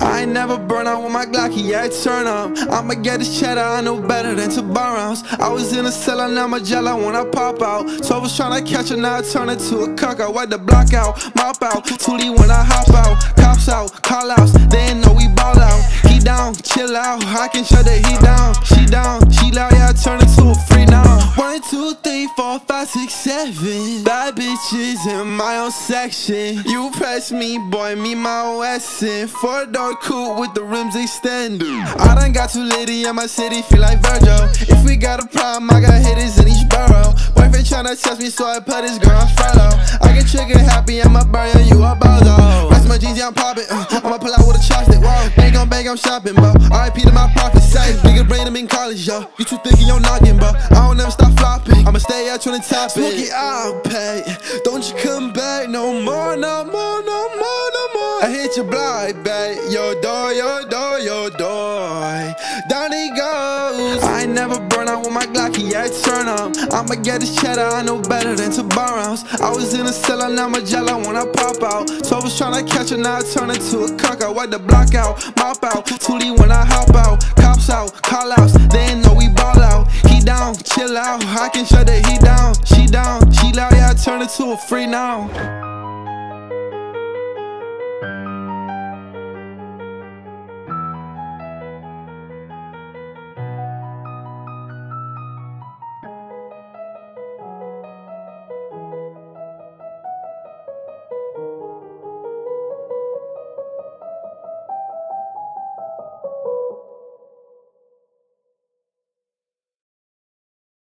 I ain't never burn out with my Glocky, yeah, it turn up. I'ma get this cheddar, I know better than to burn rounds. I was in a cellar, now Margiela when I pop out. So I was tryna catch her, now I turn her to a cock out. Wipe the block out, mop out, Tootie when I hop out. Cops out, call outs, they ain't know we ball out. He down, chill out, I can shut the heat down, she loud, yeah, I turn her to a free now. 1, 2, 3, 4, 5, 6, 7. Bad bitches in my own section. You press me, boy, me my Wesson. 4-door coupe with the rims extended. I done got too litty in my city, feel like Virgil. If we got a problem, I got hitters in each borough. Boyfriend tryna test me, so I put his girl on fellow. I get trigger happy, I'ma burn you, you a bozo. Rest my jeans, yeah, I'm poppin', I'ma pull out with a chopstick, wow. Bang on bang, I'm shopping, bro. R.I.P. to my pocket, say nigga brain him in college, yo. You too thick in your noggin, bro. I don't ever stop flopping, I'ma stay out trying to top it. Smokey, I'll pay. Don't you come back no more, no more, no more, no more. I hit your block back, your door, your door, your door. Down he goes. I ain't never burn out with my Glocky, yeah, it turn up. I'ma get this cheddar, I know better than to burn rounds. I was in a cellar, now Margiela when I pop out. So I was tryna catch her, now I turn her to a cock out. Wipe the block out, mop out, Tootie when I hop out. Cops out, call outs, they ain't know we ball out. He down, chill out, I can shut the heat down, she loud, yeah, I turn her to a free now.